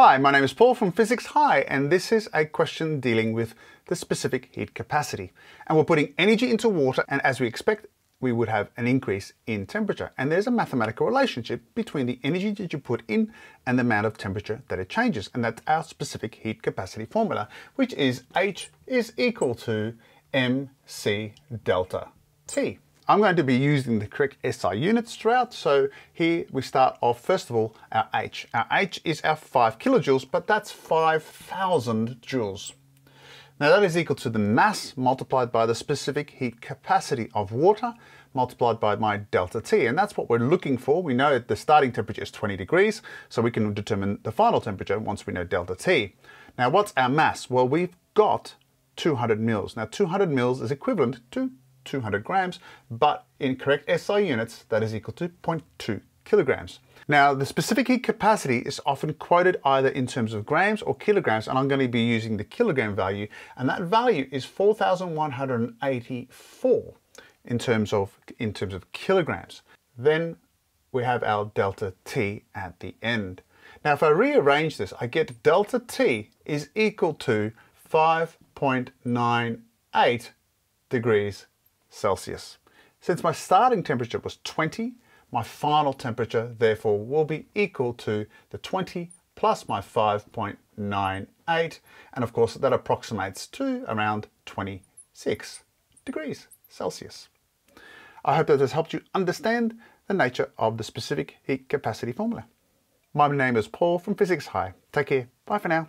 Hi, my name is Paul from Physics High, and this is a question dealing with the specific heat capacity. And we're putting energy into water, and as we expect, we would have an increase in temperature. And there's a mathematical relationship between the energy that you put in and the amount of temperature that it changes. And that's our specific heat capacity formula, which is H is equal to MC delta T. I'm going to be using the correct SI units throughout, so here we start off, first of all, our H. Our H is our 5 kilojoules, but that's 5,000 joules. Now that is equal to the mass multiplied by the specific heat capacity of water multiplied by my delta T, and that's what we're looking for. We know the starting temperature is 20 degrees, so we can determine the final temperature once we know delta T. Now what's our mass? Well, we've got 200 mils. Now 200 mils is equivalent to 200 grams, but in correct SI units, that is equal to 0.2 kilograms. Now, the specific heat capacity is often quoted either in terms of grams or kilograms, and I'm going to be using the kilogram value, and that value is 4,184 in terms of kilograms. Then we have our delta T at the end. Now, if I rearrange this, I get delta T is equal to 5.98 degrees Celsius. Since my starting temperature was 20, my final temperature therefore will be equal to the 20 plus my 5.98, and of course that approximates to around 26 degrees Celsius. I hope that has helped you understand the nature of the specific heat capacity formula. My name is Paul from Physics High. Take care. Bye for now.